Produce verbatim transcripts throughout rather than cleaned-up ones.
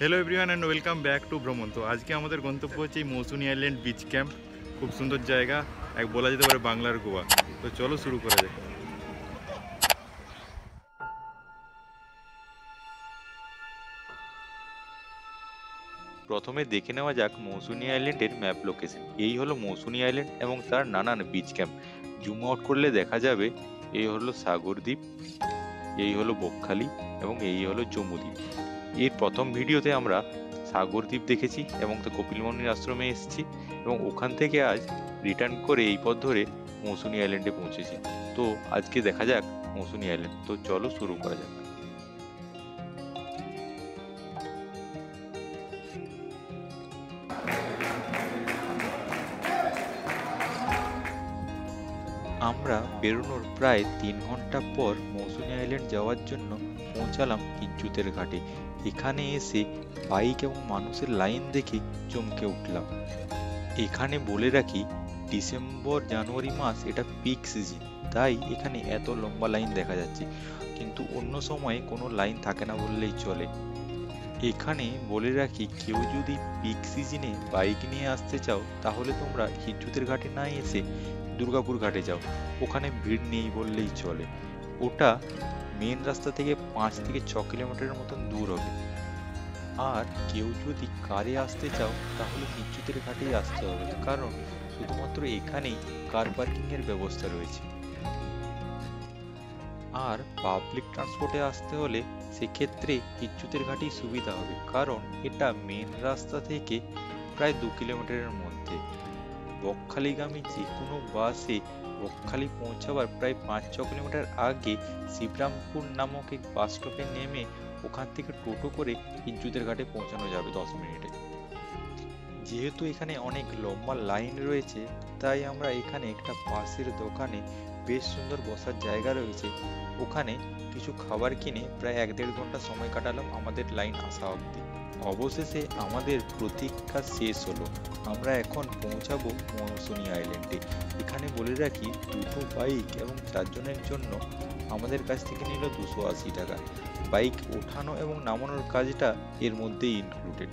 Hello everyone and welcome back to Bhraman. तो आज के हमारे गंतव्य होच्छे मौसुनी आइलैंड बीच कैम्प। खूब सुंदर जगह एक बोला जेते पारे बांगलार गोवा। तो चलो शुरू करा जाक। प्रथमे देखे नेওয়া যাক मौसुनी आइलैंडের ম্যাপ লোকেশন। এই হলো মৌসুনি আইল্যান্ড এবং তার নানান বিচ ক্যাম্প। জুম আউট করলে দেখা যাবে এই হলো সাগরদ্বীপ, এই হলো বকখালি এবং এই হলো জম্মুদ্বীপ। এর প্রথম ভিডিওতে আমরা সাগরদ্বীপ দেখেছি এবং তা কপিলমুনির আশ্রমে এসেছি এবং ওখান থেকে আজ রিটার্ন করে এই পথ ধরে মৌসুনি আইল্যান্ডে পৌঁছেছি। তো আজকে দেখা যাক মৌসুনি আইল্যান্ড। তো চলো শুরু করা যাক। আমরা বেরোনোর প্রায় তিন ঘন্টা পর মৌসুনি আইল্যান্ড যাওয়ার জন্য পৌঁছালাম কিঞ্চুতের ঘাটে। এখানে এসে বাইক এবং মানুষের লাইন দেখে চমকে উঠলাম। এখানে বলে রাখি ডিসেম্বর জানুয়ারি মাস এটা পিক সিজন, তাই এখানে এত লম্বা লাইন দেখা যাচ্ছে, কিন্তু অন্য সময়ে কোনো লাইন থাকে না বললেই চলে। এখানে বলে রাখি কেউ যদি পিক সিজনে বাইক নিয়ে আসতে চাও তাহলে তোমরা কিঞ্চুতের ঘাটে না এসে দুর্গাপুর ঘাটে যাও, ওখানে ভিড় নেই বললেই চলে। ওটা মেন রাস্তা থেকে পাঁচ থেকে ছ কিলোমিটারের মতন দূর হবে। আর কেউ যদি কারে আসতে চাও তাহলে কিঞ্চুতের ঘাটেই আসতে হবে, কারণ শুধুমাত্র এখানেই কার পার্কিংয়ের ব্যবস্থা রয়েছে। আর পাবলিক ট্রান্সপোর্টে আসতে হলে সেক্ষেত্রে কিঞ্চুতের ঘাটেই সুবিধা হবে, কারণ এটা মেন রাস্তা থেকে প্রায় দু কিলোমিটারের মধ্যে। বকখালিগামী যে কোনো বাসে বকখালি পৌঁছাবার প্রায় পাঁচ ছ কিলোমিটার আগে শিবরামপুর নামক এক বাস স্টপে নেমে ওখান থেকে টোটো করে কিঞ্চুতের ঘাটে পৌঁছানো যাবে দশ মিনিটে। যেহেতু এখানে অনেক লম্বা লাইন রয়েছে, তাই আমরা এখানে একটা পাশের দোকানে বেশ সুন্দর বসার জায়গা রয়েছে, ওখানে কিছু খাবার কিনে প্রায় এক দেড় ঘন্টা সময় কাটালাম আমাদের লাইন আসা অবধি। অবশেষে আমাদের প্রতীক্ষা শেষ হলো। আমরা এখন পৌঁছাবো মৌসুনি আইল্যান্ডে। এখানে বলে রাখি দুটো বাইক এবং চারজনের জন্য আমাদের কাছ থেকে নিল দুশো আশি টাকা। বাইক ওঠানো এবং নামানোর কাজটা এর মধ্যেই ইনক্লুডেড।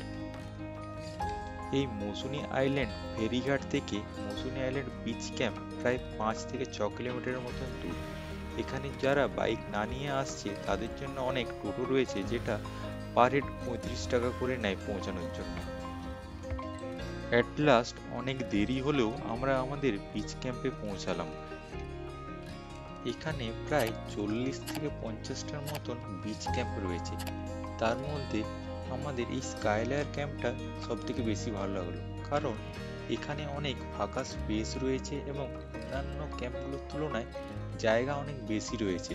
এই মৌসুনি আইল্যান্ড ফেরিঘাট থেকে মৌসুনি আইল্যান্ড বিচ ক্যাম্প প্রায় পাঁচ থেকে ছ কিলোমিটারের মতন দূর। এখানে যারা বাইক না নিয়ে আসছে তাদের জন্য অনেক টোটো রয়েছে, যেটা পার হেড পঁয়ত্রিশ টাকা করে নেয় পৌঁছানোর জন্য। অ্যাট লাস্ট অনেক দেরি হলেও আমরা আমাদের বিচ ক্যাম্পে পৌঁছালাম। এখানে প্রায় চল্লিশ থেকে পঞ্চাশটার মতন বিচ ক্যাম্প রয়েছে, তার মধ্যে আমাদের এই স্কাইলায়ার ক্যাম্পটা সব থেকে বেশি ভালো লাগলো, কারণ এখানে অনেক ফাঁকা স্পেস রয়েছে এবং অন্যান্য ক্যাম্পগুলোর তুলনায় জায়গা অনেক বেশি রয়েছে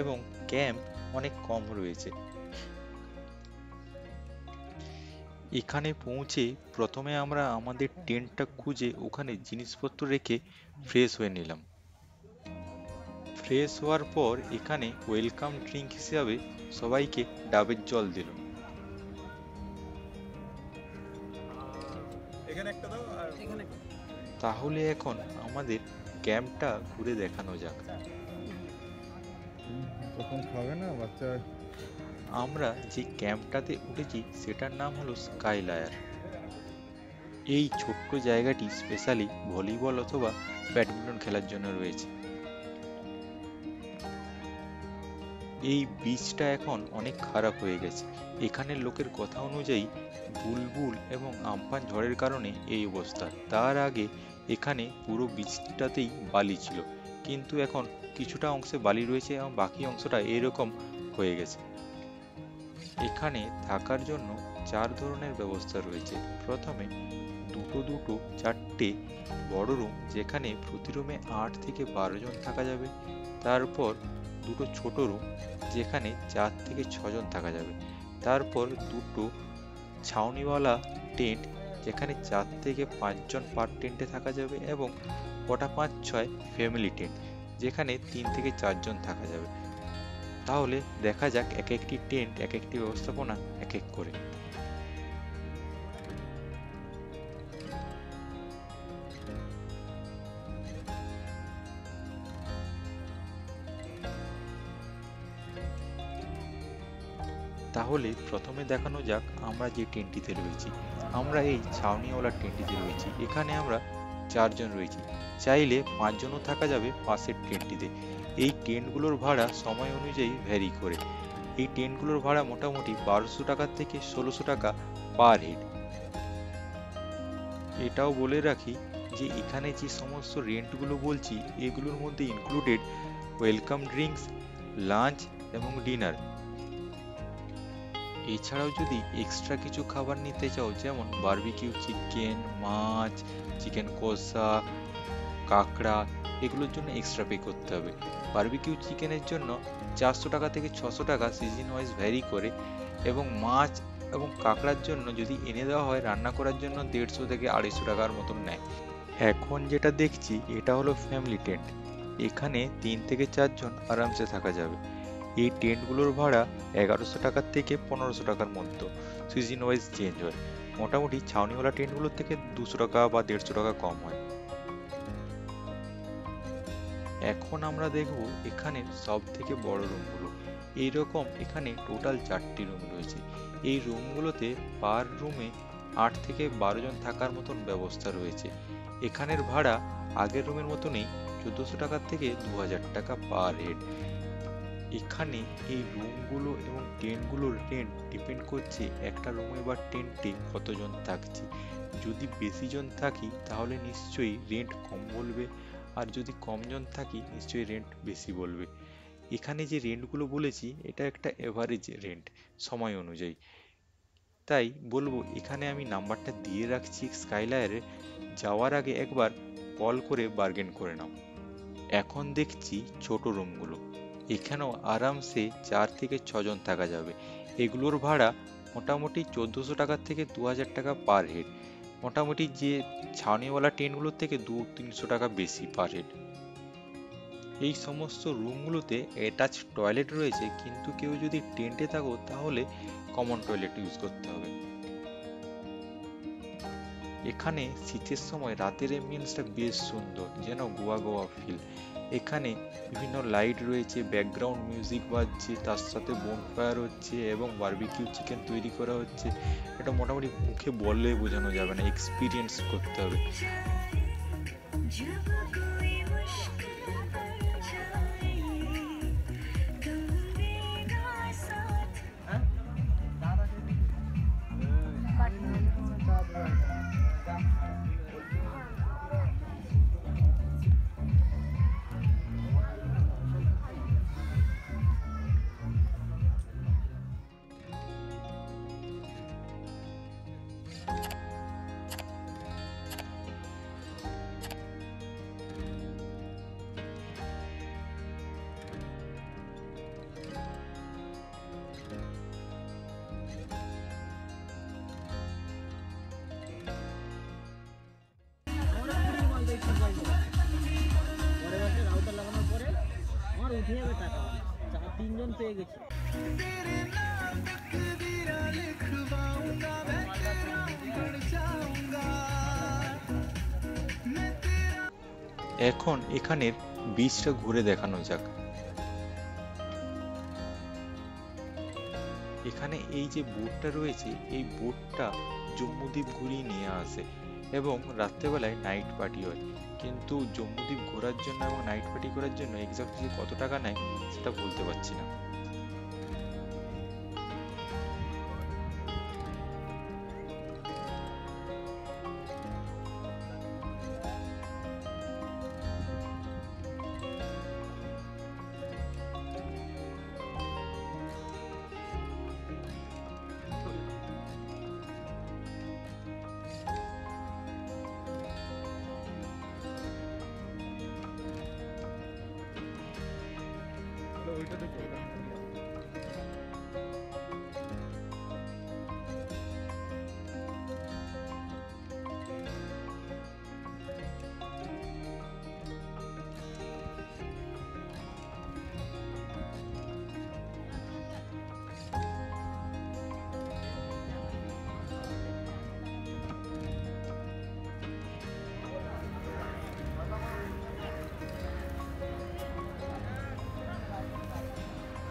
এবং ক্যাম্প অনেক কম রয়েছে। এখানে পৌঁছে প্রথমে আমরা আমাদের টেন্টটা খুঁজে ওখানে জিনিসপত্র রেখে ফ্রেশ হয়ে নিলাম। ফ্রেশ হওয়ার পর এখানে ওয়েলকাম ড্রিঙ্ক হিসাবে সবাইকে ডাবের জল দিল। তাহলে এখন আমাদের ক্যাম্পটা ঘুরে দেখানো যাক। আমরা যে ক্যাম্পটাতে উঠেছি সেটার নাম হলো স্কাইলায়ার। এই ছোট্ট জায়গাটি স্পেশালি ভলিবল অথবা ব্যাডমিন্টন খেলার জন্য রয়েছে। এই বীচটা এখন অনেক খারাপ হয়ে গেছে। এখানের লোকের কথা অনুযায়ী বুলবুল এবং আমফান ঝড়ের কারণে এই অবস্থা। তার আগে এখানে পুরো বীচটাতেই বালি ছিল, কিন্তু এখন কিছুটা অংশে বালি রয়েছে এবং বাকি অংশটা এরকম হয়ে গেছে। এখানে থাকার জন্য চার ধরনের ব্যবস্থা রয়েছে। প্রথমে দুটো দুটো চারটে বড় রুম, যেখানে প্রতি রুমে আট থেকে বারো জন থাকা যাবে। তারপর দুটো ছোট রুম, যেখানে চার থেকে ছজন থাকা যাবে। তারপর দুটো ছাউনিওয়ালা টেন্ট, যেখানে চার থেকে পাঁচজন পার টেন্টে থাকা যাবে, এবং কটা পাঁচ ছয় ফ্যামিলি টেন্ট, যেখানে তিন থেকে চারজন থাকা যাবে। তাহলে দেখা যাক এক একটি টেন্ট এক একটি ব্যবস্থাপনা এক এক করে। তাহলে প্রথমে দেখানো যাক আমরা যে টেন্টটিতে রয়েছি। আমরা এই ছাউনিওয়ালা টেন্টটিতে রয়েছি। এখানে আমরা চারজন রয়েছি, চাইলে পাঁচজনও থাকা যাবে পাশের টেন্টটিতে। এই টেন্টগুলোর ভাড়া সময় অনুযায়ী ভ্যারি করে। এই টেন্টগুলোর ভাড়া মোটামুটি বারোশো টাকা থেকে ষোলোশো টাকা পার হেড। এটাও বলে রাখি যে এখানে যে সমস্ত রেন্টগুলো বলছি এগুলোর মধ্যে ইনক্লুডেড ওয়েলকাম ড্রিঙ্কস, লাঞ্চ এবং ডিনার। এছাড়াও যদি এক্সট্রা কিছু খাবার নিতে চাও, যেমন বারবিকিউ চিকেন, মাছ, চিকেন কষা, কাঁকড়া, এগুলোর জন্য এক্সট্রা পে করতে হবে। বারবিকিউ চিকেনের জন্য চারশো টাকা থেকে ছশো টাকা সিজন ওয়াইজ ভ্যারি করে, এবং মাছ এবং কাঁকড়ার জন্য যদি এনে দেওয়া হয় রান্না করার জন্য দেড়শো থেকে আড়াইশো টাকার মতন নেয়। এখন যেটা দেখছি এটা হলো ফ্যামিলি টেন্ট। এখানে তিন থেকে চারজন আরামসে থাকা যাবে। এই টেন্টগুলোর ভাড়া এগারোশো টাকার থেকে পনেরোশো টাকার মতো, সিজন ওয়াইজ চেঞ্জ হয়। মোটামুটি ছাউনিওয়ালা টেন্টগুলোর থেকে দুশো টাকা বা দেড়শো টাকা কম হয়। এখন আমরা দেখব এখানে সব থেকে বড় রুমগুলো। এইরকম এখানে টোটাল চারটি রুম রয়েছে। এই রুমগুলোতে পার রুমে আট থেকে বারো জন থাকার মতন ব্যবস্থা রয়েছে। এখানের ভাড়া আগের রুমের মতনই চোদ্দোশো টাকার থেকে দু হাজার টাকা পার হেড। এখানে এই রুমগুলো এবং টেন্টগুলোর রেন্ট ডিপেন্ড করছে একটা রুমে বা টেন্টে কতজন থাকছে। যদি বেশি জন থাকি তাহলে নিশ্চয়ই রেন্ট কম বলবে, আর যদি কমজন থাকি নিশ্চয়ই রেন্ট বেশি বলবে। এখানে যে রেন্টগুলো বলেছি এটা একটা এভারেজ রেন্ট সময় অনুযায়ী। তাই বলবো এখানে আমি নাম্বারটা দিয়ে রাখছি স্কাইলায়ারে, যাওয়ার আগে একবার কল করে বার্গেন করে নাও। এখন দেখছি ছোট রুমগুলো। এখানেও আরামসে চার থেকে ছজন থাকা যাবে। এগুলোর ভাড়া মোটামুটি চোদ্দোশো টাকা থেকে দু হাজার টাকা পার হেড। মোটামুটি যে ছাউনিওয়ালা টেন্টগুলোর থেকে দু তিনশো টাকা বেশি পার হেড। এই সমস্ত রুমগুলোতে অ্যাটাচ টয়লেট রয়েছে, কিন্তু কেউ যদি টেন্টে থাকো তাহলে কমন টয়লেট ইউজ করতে হবে। এখানে শীতের সময় রাতের এম্বিয়েন্সটা বেশ সুন্দর, যেন গোয়া গোয়া ফিল। এখানে বিভিন্ন লাইট রয়েছে, ব্যাকগ্রাউন্ড মিউজিক বাজছে, তার সাথে বনফায়ার হচ্ছে এবং বারবিকিউ চিকেন তৈরি করা হচ্ছে। এটা মোটামুটি মুখে বললে বোঝানো যাবে না, এক্সপিরিয়েন্স করতে হবে। তিনজন পেয়ে গেছি। এখন এখানের বীজটা ঘুরে দেখানো যাক। এখানে এই যে বোটটা রয়েছে, এই বোটটা জম্মুদ্বীপ ঘুরিয়ে নিয়ে আসে এবং রাত্রেবেলায় নাইট পার্টি হয়। কিন্তু জম্মুদ্বীপ ঘোরার জন্য এবং নাইট পার্টি করার জন্য এক্সাক্ট যে কত টাকা নেয় সেটা বলতে পারছি না। Gracias.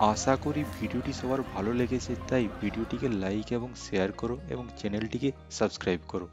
आशा करी भिडियोटी सबार भालो लेगेछे, ताई भिडियोटीके लाइक एवं शेयर करो और चैनलटीके सबस्क्राइब करो।